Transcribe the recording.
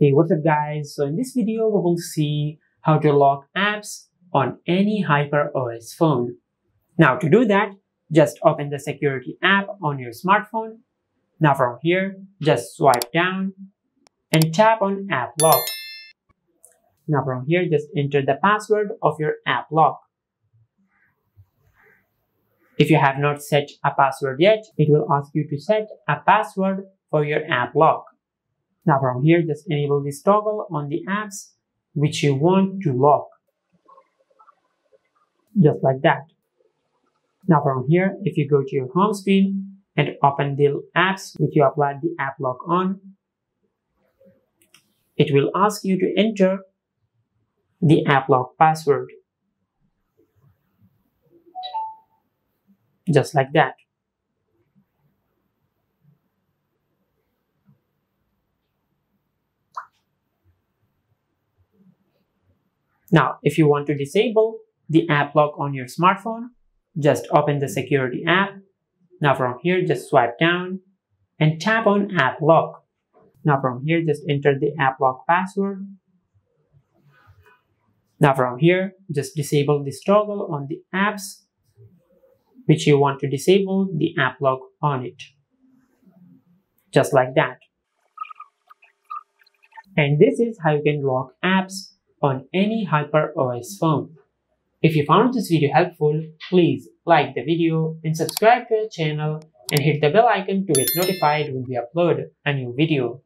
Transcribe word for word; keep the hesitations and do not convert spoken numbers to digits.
Hey, what's up guys? So in this video, we will see how to lock apps on any HyperOS phone. Now to do that, just open the security app on your smartphone. Now from here, just swipe down and tap on app lock. Now from here, just enter the password of your app lock. If you have not set a password yet, it will ask you to set a password for your app lock. Now from here, just enable this toggle on the apps which you want to lock. Just like that. Now from here, if you go to your home screen and open the apps which you applied the app lock on, it will ask you to enter the app lock password. Just like that. Now, if you want to disable the app lock on your smartphone, just open the security app. Now from here, just swipe down and tap on app lock. Now from here, just enter the app lock password. Now from here, just disable this toggle on the apps which you want to disable the app lock on it. Just like that. And this is how you can lock apps on any HyperOS phone. If you found this video helpful, please like the video and subscribe to our channel and hit the bell icon to get notified when we upload a new video.